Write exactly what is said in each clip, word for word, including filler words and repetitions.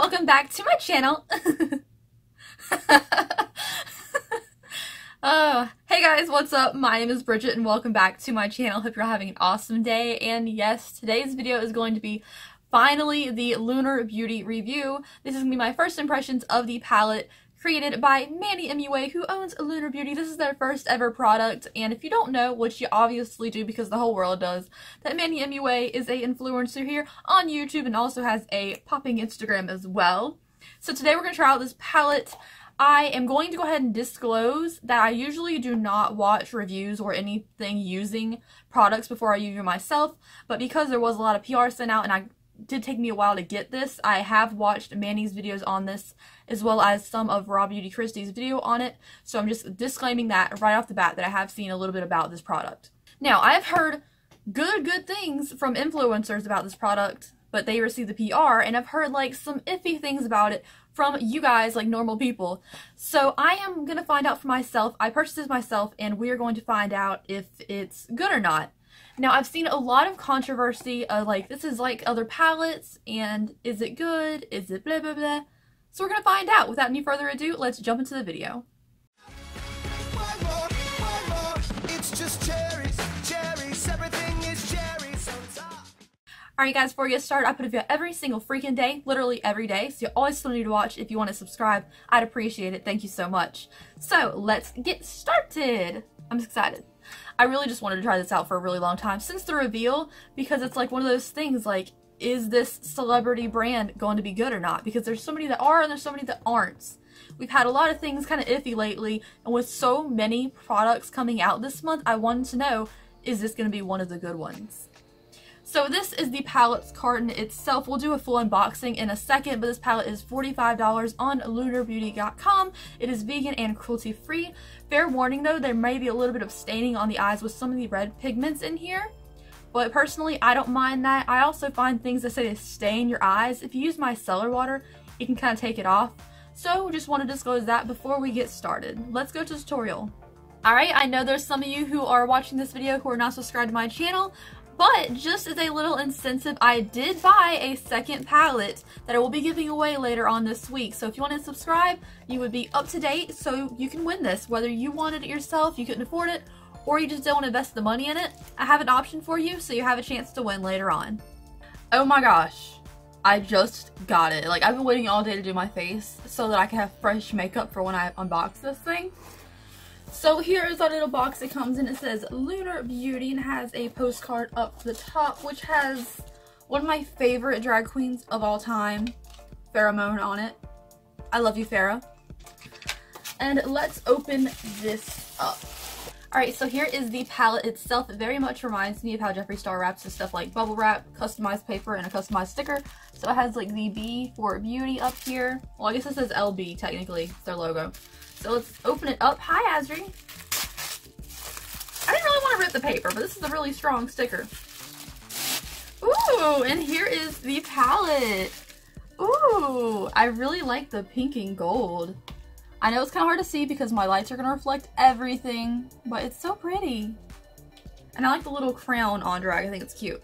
welcome back to my channel. Oh, hey guys, what's up? My name is Bridget and welcome back to my channel. Hope you're having an awesome day. And yes, today's video is going to be finally the Lunar Beauty review. This is going to be my first impressions of the palette created by Manny M U A, who owns Lunar Beauty. This is their first ever product, and if you don't know, which you obviously do because the whole world does, that Manny M U A is an influencer here on YouTube and also has a popping Instagram as well. So today we're going to try out this palette. I am going to go ahead and disclose that I usually do not watch reviews or anything using products before I use them myself, but because there was a lot of P R sent out and I did take me a while to get this. I have watched Manny's videos on this as well as some of Raw Beauty Christie's video on it, so I'm just disclaiming that right off the bat that I have seen a little bit about this product. Now, I've heard good, good things from influencers about this product, but they received the P R, and I've heard like some iffy things about it from you guys, like normal people. So I am going to find out for myself. I purchased this myself, and we are going to find out if it's good or not. Now, I've seen a lot of controversy of like, this is like other palettes, and is it good? Is it blah, blah, blah? So we're going to find out. Without any further ado, let's jump into the video. My Lord, my Lord, it's just cherries, cherries, everything is cherries on top. Alright guys, before we get started, I put a video every single freaking day, literally every day, so you always still need to watch. If you want to subscribe, I'd appreciate it. Thank you so much. So, let's get started. I'm just excited. I really just wanted to try this out for a really long time since the reveal, because it's like one of those things like, is this celebrity brand going to be good or not? Because there's so many that are and there's so many that aren't. We've had a lot of things kind of iffy lately, and with so many products coming out this month, I wanted to know, is this going to be one of the good ones? So this is the palette's carton itself. We'll do a full unboxing in a second, but this palette is forty-five dollars on lunar beauty dot com. It is vegan and cruelty free. Fair warning though, there may be a little bit of staining on the eyes with some of the red pigments in here, but personally I don't mind that. I also find things that say to stain your eyes. If you use my micellar water, you can kind of take it off. So just want to disclose that before we get started. Let's go to the tutorial. Alright, I know there's some of you who are watching this video who are not subscribed to my channel. But just as a little incentive, I did buy a second palette that I will be giving away later on this week. So if you want to subscribe, you would be up to date so you can win this. Whether you wanted it yourself, you couldn't afford it, or you just don't want to invest the money in it, I have an option for you so you have a chance to win later on. Oh my gosh, I just got it. Like, I've been waiting all day to do my face so that I can have fresh makeup for when I unbox this thing. So here is our little box it comes in. It says Lunar Beauty and has a postcard up the top, which has one of my favorite drag queens of all time, Farrah Moan, on it. I love you, Farrah. And let's open this up. Alright, so here is the palette itself. It very much reminds me of how Jeffree Star wraps his stuff, like bubble wrap, customized paper, and a customized sticker. So it has like the B for Beauty up here. Well, I guess it says L B technically, it's their logo. So let's open it up. Hi, Azri. I didn't really want to rip the paper, but this is a really strong sticker. Ooh, and here is the palette. Ooh, I really like the pink and gold. I know it's kind of hard to see because my lights are going to reflect everything, but it's so pretty. And I like the little crown on drag. I think it's cute.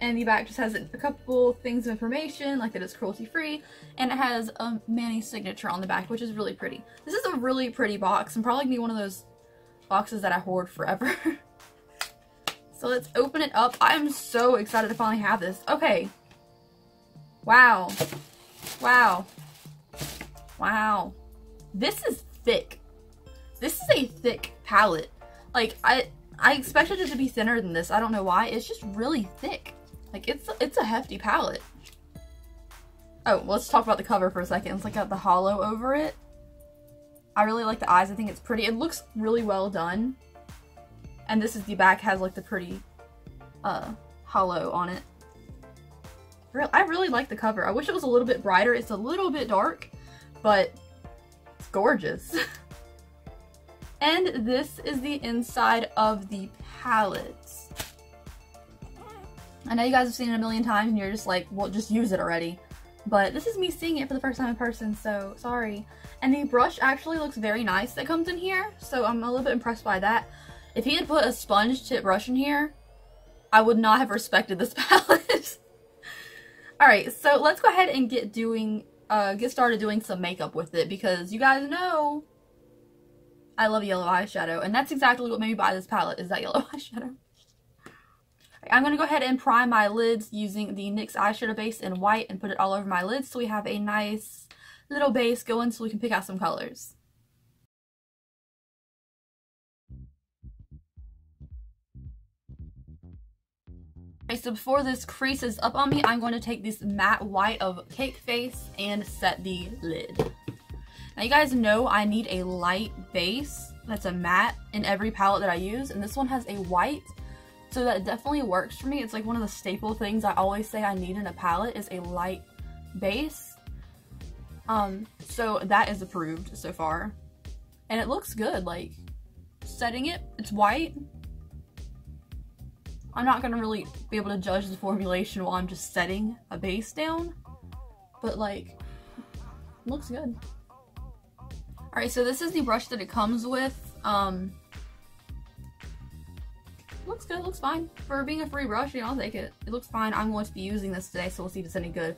And the back just has a couple things of information, like that it's cruelty free, and it has a Manny's signature on the back, which is really pretty. This is a really pretty box, and probably gonna be one of those boxes that I hoard forever. So let's open it up. I'm so excited to finally have this. Okay. Wow. Wow. Wow. This is thick. This is a thick palette. Like, I, I expected it to be thinner than this. I don't know why. It's just really thick. Like, it's, it's a hefty palette. Oh, well, let's talk about the cover for a second. It's like got the hollow over it. I really like the eyes. I think it's pretty. It looks really well done. And this is the back, has like the pretty uh, hollow on it. I really like the cover. I wish it was a little bit brighter. It's a little bit dark, but it's gorgeous. And this is the inside of the palette. I know you guys have seen it a million times and you're just like, well, just use it already. But this is me seeing it for the first time in person, so sorry. And the brush actually looks very nice that comes in here, so I'm a little bit impressed by that. If he had put a sponge tip brush in here, I would not have respected this palette. Alright, so let's go ahead and get doing, uh, get started doing some makeup with it, because you guys know I love yellow eyeshadow, and that's exactly what made me buy this palette, is that yellow eyeshadow. I'm going to go ahead and prime my lids using the NYX eyeshadow base in white and put it all over my lids so we have a nice little base going so we can pick out some colors. Okay, so before this crease is up on me, I'm going to take this matte white of Cake Face and set the lid. Now you guys know I need a light base that's a matte in every palette that I use, and this one has a white. So that definitely works for me. It's like one of the staple things I always say I need in a palette is a light base. Um, so that is approved so far. And it looks good, like setting it, it's white. I'm not gonna really be able to judge the formulation while I'm just setting a base down, but like, looks good. All right, so this is the brush that it comes with. Um, Looks good, looks fine. For being a free brush, you know, I'll take it. It looks fine. I'm going to be using this today, so we'll see if it's any good.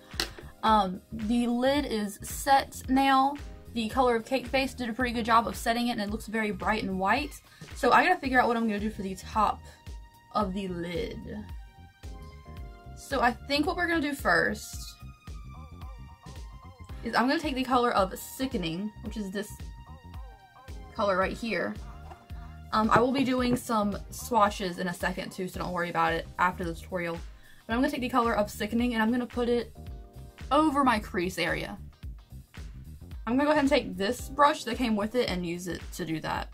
Um, the lid is set now. The color of Cake Face did a pretty good job of setting it, and it looks very bright and white. So I gotta figure out what I'm gonna do for the top of the lid. So I think what we're gonna do first is I'm gonna take the color of Sickening, which is this color right here. Um, I will be doing some swatches in a second too, so don't worry about it after the tutorial. But I'm going to take the color of Sickening and I'm going to put it over my crease area. I'm going to go ahead and take this brush that came with it and use it to do that.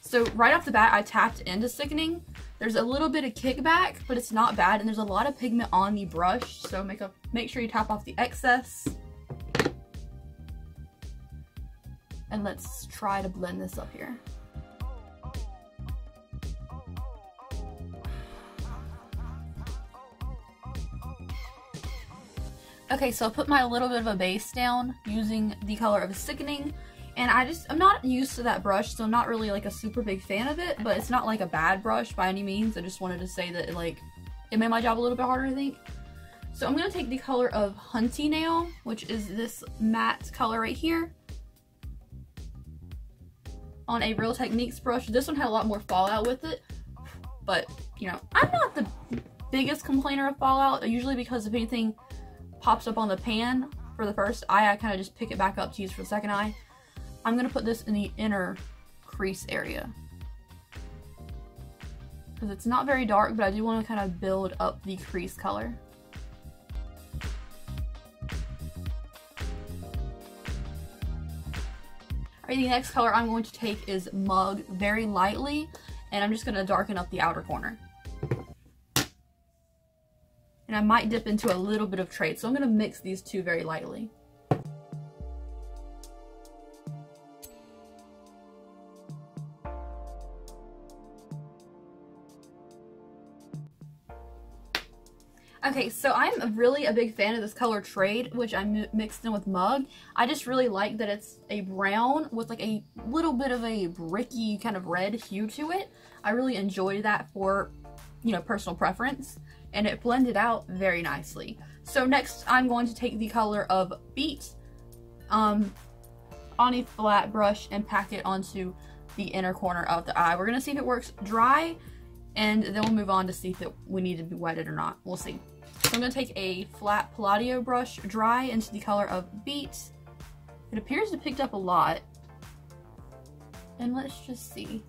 So right off the bat, I tapped into Sickening. There's a little bit of kickback, but it's not bad, and there's a lot of pigment on the brush, so make, a, make sure you tap off the excess. And let's try to blend this up here. Okay, so I put my little bit of a base down using the color of Sickening, and I just, I'm not used to that brush, so I'm not really like a super big fan of it, but it's not like a bad brush by any means. I just wanted to say that it, like, it made my job a little bit harder, I think. So I'm going to take the color of Hunty now, which is this matte color right here, on a Real Techniques brush. This one had a lot more fallout with it, but, you know, I'm not the biggest complainer of fallout, usually because if anything pops up on the pan for the first eye, I kind of just pick it back up to use for the second eye. I'm going to put this in the inner crease area, because it's not very dark, but I do want to kind of build up the crease color. Alright, the next color I'm going to take is Mug, very lightly, and I'm just going to darken up the outer corner. And I might dip into a little bit of Trade, so I'm going to mix these two very lightly. Okay, so I'm really a big fan of this color Trade, which I mixed in with Mug. I just really like that it's a brown with like a little bit of a bricky kind of red hue to it. I really enjoy that for, you know, personal preference. And it blended out very nicely. So next I'm going to take the color of Beat um, on a flat brush and pack it onto the inner corner of the eye. We're going to see if it works dry, and then we'll move on to see if it, we need to be wetted or not. We'll see. So I'm going to take a flat Palladio brush dry into the color of Beat. It appears to have picked up a lot. And let's just see.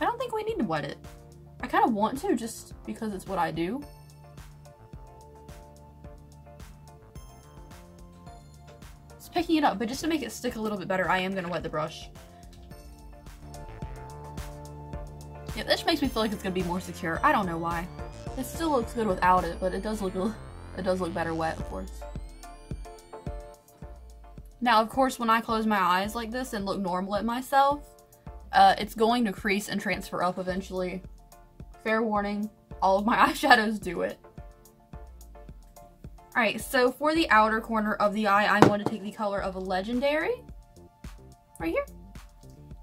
I don't think we need to wet it. I kind of want to just because it's what I do. It's picking it up, but just to make it stick a little bit better, I am going to wet the brush. Yeah, this makes me feel like it's going to be more secure. I don't know why. It still looks good without it, but it does look it does look better wet, of course. Now, of course, when I close my eyes like this and look normal at myself, Uh, it's going to crease and transfer up eventually. Fair warning, all of my eyeshadows do it. Alright, so for the outer corner of the eye, I'm going to take the color of Legendary, right here.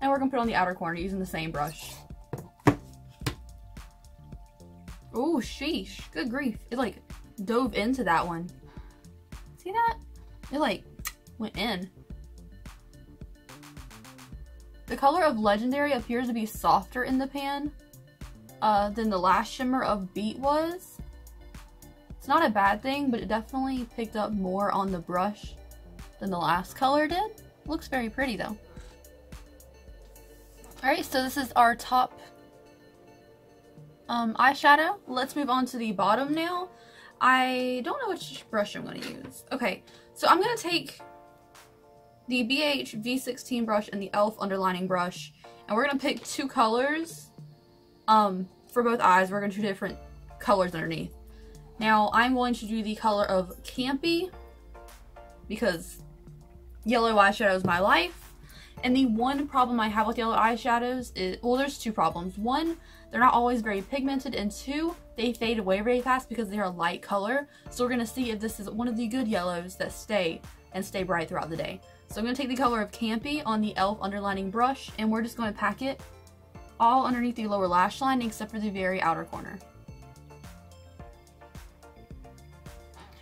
And we're going to put it on the outer corner using the same brush. Oh, sheesh. Good grief. It like dove into that one. See that? It like went in. The color of Legendary appears to be softer in the pan uh, than the last shimmer of Beat was. It's not a bad thing, but it definitely picked up more on the brush than the last color did. Looks very pretty though. Alright, so this is our top um, eyeshadow. Let's move on to the bottom now. I don't know which brush I'm going to use. Okay, so I'm going to take the B H V sixteen brush and the E L F underlining brush, and we're going to pick two colors um, for both eyes. We're going to do different colors underneath. Now, I'm going to do the color of Campy because yellow eyeshadow is my life. And the one problem I have with yellow eyeshadows is, well, there's two problems. One, they're not always very pigmented, and two, they fade away very fast because they're a light color. So we're going to see if this is one of the good yellows that stay and stay bright throughout the day. So I'm going to take the color of Campy on the E L F underlining brush, and we're just going to pack it all underneath the lower lash line except for the very outer corner.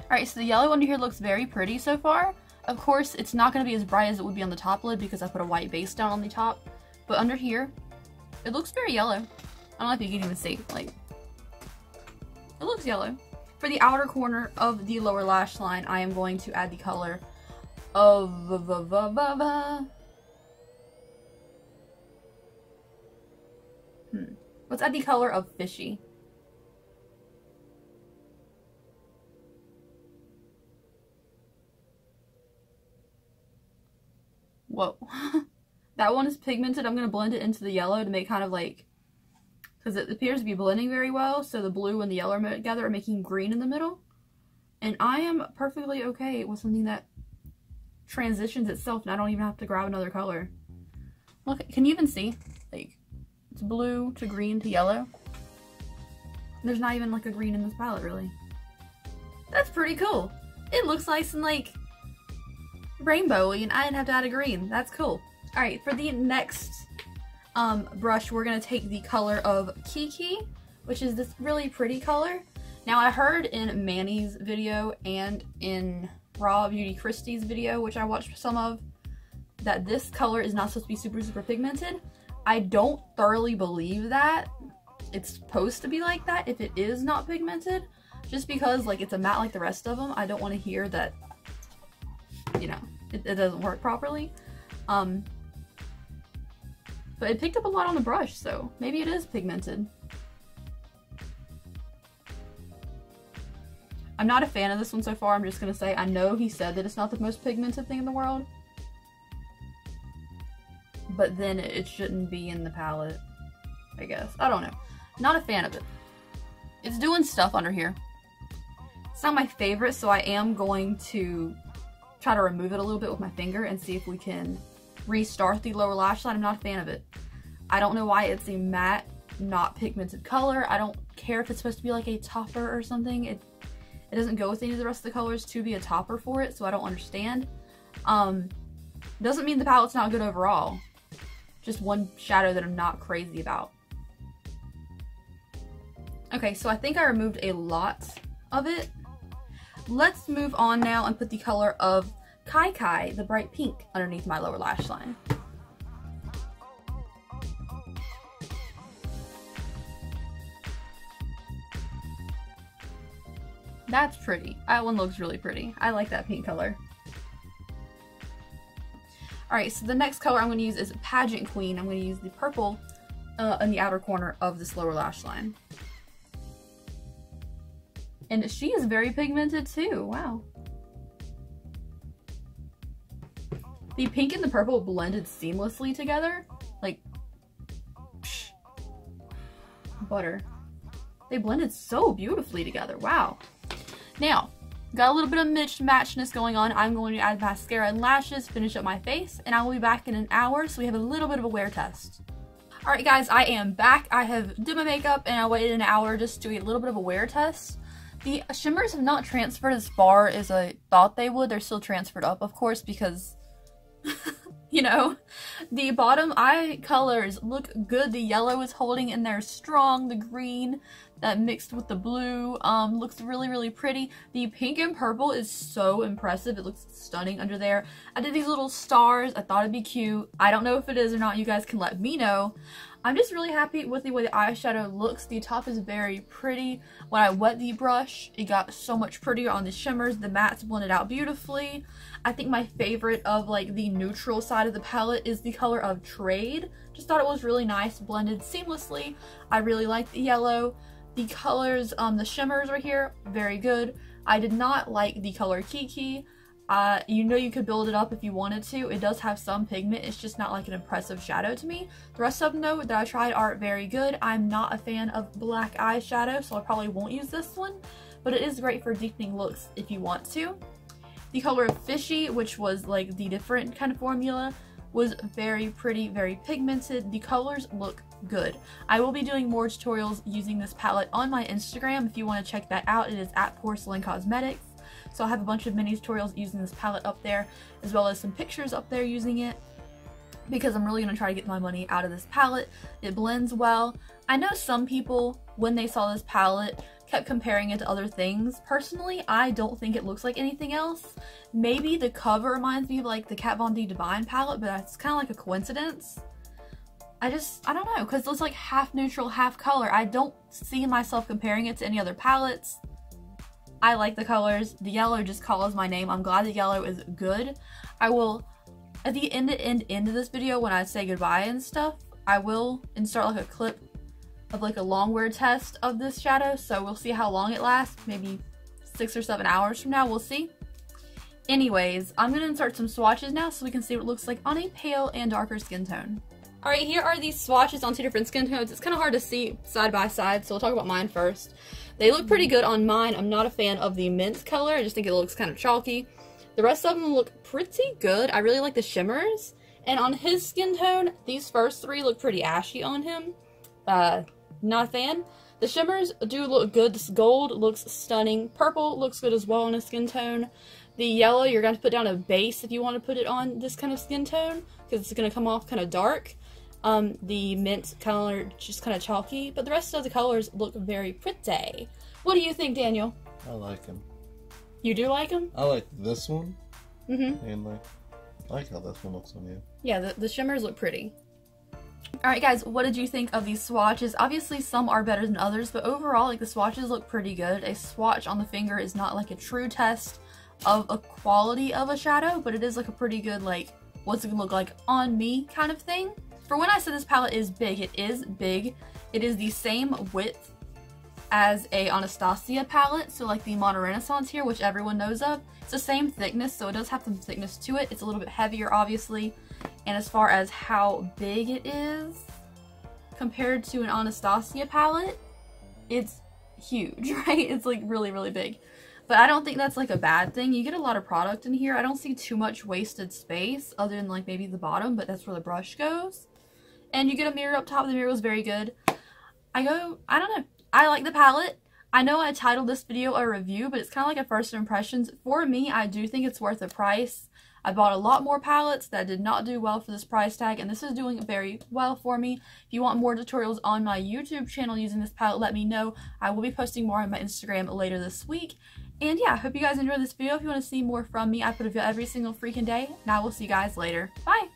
Alright, so the yellow under here looks very pretty so far. Of course, it's not going to be as bright as it would be on the top lid because I put a white base down on the top. But under here, it looks very yellow. I don't know if you can even see. Like, it looks yellow. For the outer corner of the lower lash line, I am going to add the color of... Hmm. Let's add the color of Fishy. Whoa. That one is pigmented. I'm going to blend it into the yellow to make kind of like, because it appears to be blending very well, so the blue and the yellow together are making green in the middle. And I am perfectly okay with something that transitions itself and I don't even have to grab another color. Look, can you even see? Like, it's blue to green to yellow. There's not even like a green in this palette, really. That's pretty cool. It looks nice and like rainbowy, and I didn't have to add a green. That's cool. Alright, for the next um, brush, we're going to take the color of Kiki, which is this really pretty color. Now, I heard in Manny's video and in Raw Beauty Christie's video, which I watched some of, that this color is not supposed to be super, super pigmented. I don't thoroughly believe that it's supposed to be like that if it is not pigmented, just because, like, it's a matte like the rest of them. I don't want to hear that, you know, it, it doesn't work properly. Um, but it picked up a lot on the brush, so maybe it is pigmented. I'm not a fan of this one so far. I'm just going to say, I know he said that it's not the most pigmented thing in the world, but then it shouldn't be in the palette, I guess. I don't know. Not a fan of it. It's doing stuff under here. It's not my favorite, so I am going to try to remove it a little bit with my finger and see if we can restart the lower lash line. I'm not a fan of it. I don't know why it's a matte, not pigmented color. I don't care if it's supposed to be like a topper or something. It it doesn't go with any of the rest of the colors to be a topper for it, so I don't understand. Um, doesn't mean the palette's not good overall. Just one shadow that I'm not crazy about. Okay, so I think I removed a lot of it. Let's move on now and put the color of Kai Kai, the bright pink, underneath my lower lash line. That's pretty. That one looks really pretty. I like that pink color. Alright, so the next color I'm going to use is Pageant Queen. I'm going to use the purple uh, in the outer corner of this lower lash line. And she is very pigmented too, wow. The pink and the purple blended seamlessly together. Like, psh, butter. They blended so beautifully together, wow. Now, got a little bit of mismatchness going on. I'm going to add mascara and lashes, finish up my face, and I will be back in an hour so we have a little bit of a wear test. Alright guys, I am back. I have did my makeup and I waited an hour just to do a little bit of a wear test. The shimmers have not transferred as far as I thought they would. They're still transferred up, of course, because you know. The bottom eye colors look good. The yellow is holding in there strong. The green that mixed with the blue um, looks really, really pretty. The pink and purple is so impressive. It looks stunning under there. I did these little stars. I thought it'd be cute. I don't know if it is or not. You guys can let me know. I'm just really happy with the way the eyeshadow looks. The top is very pretty. When I wet the brush, it got so much prettier on the shimmers. The mattes blended out beautifully. I think my favorite of like the neutral side of the palette is the color of Trade. Just thought it was really nice, blended seamlessly. I really like the yellow. The colors, um, the shimmers right here, very good. I did not like the color Kiki. Uh, you know, you could build it up if you wanted to. It does have some pigment. It's just not like an impressive shadow to me. The rest of them though that I tried are very good. I'm not a fan of black eyeshadow, so I probably won't use this one, but it is great for deepening looks if you want to. The color of Fishy, which was like the different kind of formula, was very pretty, very pigmented. The colors look good. I will be doing more tutorials using this palette on my Instagram. If you want to check that out, it is at Porcelain Cosmetics. So I have a bunch of mini tutorials using this palette up there, as well as some pictures up there using it, because I'm really going to try to get my money out of this palette. It blends well. I know some people, when they saw this palette, kept comparing it to other things. Personally, I don't think it looks like anything else. Maybe the cover reminds me of like the Kat Von D Divine palette, but that's kind of like a coincidence. I just, I don't know, because it's like half neutral, half color. I don't see myself comparing it to any other palettes. I like the colors. The yellow just calls my name. I'm glad the yellow is good. I will, at the end to end end of this video, when I say goodbye and stuff, I will insert like a clip of like a long wear test of this shadow. So we'll see how long it lasts. Maybe six or seven hours from now. We'll see. Anyways, I'm going to insert some swatches now so we can see what it looks like on a pale and darker skin tone. Alright, here are these swatches on two different skin tones. It's kind of hard to see side by side, so we'll talk about mine first. They look pretty good on mine. I'm not a fan of the mint color. I just think it looks kind of chalky. The rest of them look pretty good. I really like the shimmers. And on his skin tone, these first three look pretty ashy on him. Uh, not a fan. The shimmers do look good. This gold looks stunning. Purple looks good as well on his skin tone. The yellow, you're going to put down a base if you want to put it on this kind of skin tone, because it's going to come off kind of dark. Um, the mint color just kind of chalky, but the rest of the colors look very pretty. What do you think, Daniel? I like them. You do like them? I like this one. Mm-hmm. And like, I like how this one looks on you. Yeah, the, the shimmers look pretty. Alright guys, what did you think of these swatches? Obviously some are better than others, but overall like the swatches look pretty good. A swatch on the finger is not like a true test of a quality of a shadow, but it is like a pretty good like, what's it gonna look like on me kind of thing. For when I said this palette is big, it is big. It is the same width as a Anastasia palette, so like the Modern Renaissance here, which everyone knows of. It's the same thickness, so it does have some thickness to it. It's a little bit heavier, obviously. And as far as how big it is compared to an Anastasia palette, it's huge, right? It's like really, really big. But I don't think that's like a bad thing. You get a lot of product in here. I don't see too much wasted space other than like maybe the bottom, but that's where the brush goes. And you get a mirror up top. The mirror was very good. I go, I don't know. I like the palette. I know I titled this video a review, but it's kind of like a first impressions. For me, I do think it's worth the price. I bought a lot more palettes that did not do well for this price tag, and this is doing very well for me. If you want more tutorials on my YouTube channel using this palette, let me know. I will be posting more on my Instagram later this week. And yeah, I hope you guys enjoyed this video. If you want to see more from me, I put a video every single freaking day, and I will see you guys later. Bye!